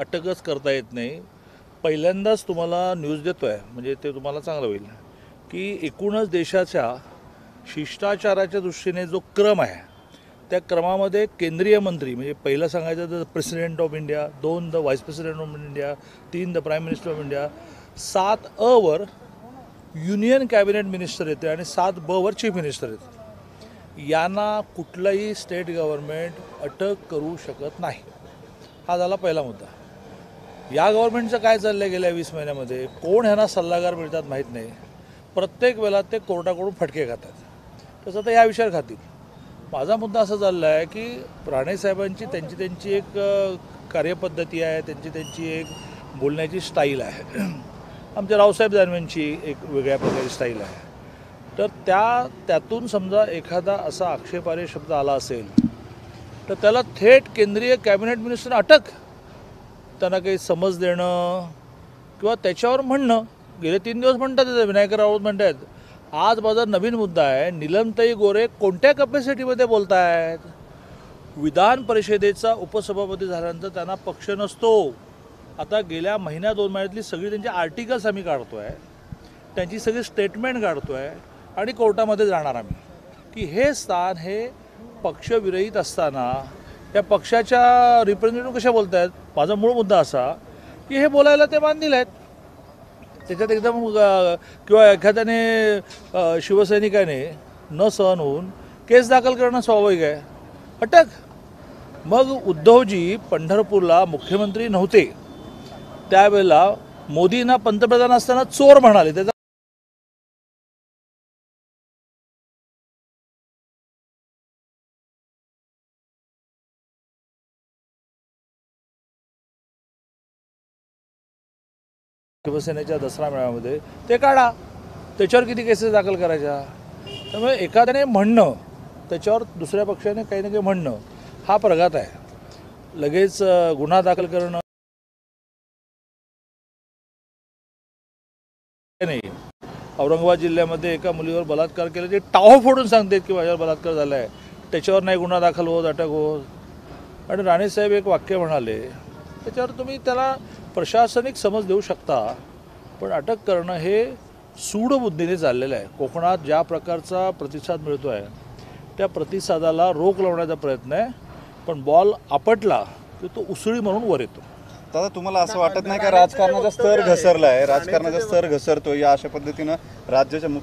अटकच करता येत नाही। पहिल्यांदाच तुम्हाला न्यूज देतोय म्हणजे ते तुम्हाला चांगलं होईल की एकूणच देशाच्या शिष्टाचाराच्या दृष्टीने जो क्रम आहे त्या क्रमामध्ये केंद्रीय मंत्री म्हणजे पहिला सांगायचं तर president of India, 2 the vice president of India, 3 the prime minister of India, 7 अ वर युनियन कॅबिनेट मिनिस्टर येते आणि 7 ब वर चीफ मिनिस्टर येते। यांना कुठलाही स्टेट गव्हर्नमेंट अटक करू शकत नाही। हा झाला पहिला मुद्दा। या गव्हर्नमेंटचं काय चाललंय गेल्या 20 महिन्यामध्ये कोण ह्यांना सल्लागार मिळतात माहीत नाही। प्रत्येक वेळा ते कोर्टाकडून फटके खातात तसं तर या विषयावर खातील। माझा मुद्दा असा झाला आहे की राणे साहेबांची त्यांची एक कार्यपद्धती आहे, त्यांची एक बोलण्याची स्टाईल आहे। आमच्या रावसाहेब दानवेंची एक वेगळ्या प्रकारची स्टाईल आहे। तर त्यातून समजा एखादा असा आक्षेपार्ह शब्द आला असेल तर त्याला थेट केंद्रीय कॅबिनेट मिनिस्टर अटक, त्यांना काही समज देणं किंवा त्याच्यावर म्हणणं। गेले 3 दिवस म्हणतात विनायक राऊत म्हणतात। आज माझा नवीन मुद्दा आहे, नीलमताई गोरे कोणत्या कॅपॅसिटीमध्ये बोलत आहेत? विधान परिषदेचा उपसभापती झाल्यानंतर त्यांना पक्ष नसतो। आता गेल्या महिन्या 2 महिन्यातली सगळी त्यांची आर्टिकल्स आम्ही काढतो आहे, त्यांची सगळी स्टेटमेंट काढतो आहे आणि कोर्टामध्ये जाणार आम्ही की हे स्थान हे पक्षविरहित असताना त्या पक्षाच्या रिप्रेझेंटेटिव्ह कशा बोलत आहेत। माझा मूळ मुद्दा असा की हे बोलायला ते मान दिले आहेत त्याच्यात एकदम, किंवा एखाद्याने शिवसैनिकाने न सहन होऊन केस दाखल करणं स्वाभाविक आहे, अटक। मग उद्धवजी पंढरपूरला मुख्यमंत्री नव्हते त्यावेळेला मोदींना पंतप्रधान असताना चोर म्हणाले त्याचा शिवसेनेच्या दसरा मेळाव्यामध्ये ते काढा, त्याच्यावर किती केसेस दाखल करायच्या। त्यामुळे एखाद्याने म्हणणं त्याच्यावर दुसऱ्या पक्षाने काही ना काही म्हणणं हा प्रघात आहे। लगेच गुन्हा दाखल करणं नाही। औरंगाबाद जिल्ह्यामध्ये एका मुलीवर बलात्कार केला, ते टाहो फोडून सांगतात की माझ्यावर बलात्कार झाला आहे, त्याच्यावर नाही गुन्हा दाखल होत, अटक होत। आणि राणे साहेब एक वाक्य म्हणाले त्याच्यावर तुम्ही त्याला प्रशासनिक समज देऊ शकता पण अटक करणं हे सूडबुद्धीने चाललेलं आहे। कोकणात ज्या प्रकारचा प्रतिसाद मिळतो आहे त्या प्रतिसादाला रोख लावण्याचा प्रयत्न आहे पण बॉल आपटला की तो उसळी म्हणून वर येतो। दादा तुम्हाला असं वाटत नाही का राजकारणाचा स्तर घसरला आहे, राजकारणाचा स्तर घसरतो या अशा पद्धतीनं राज्याच्या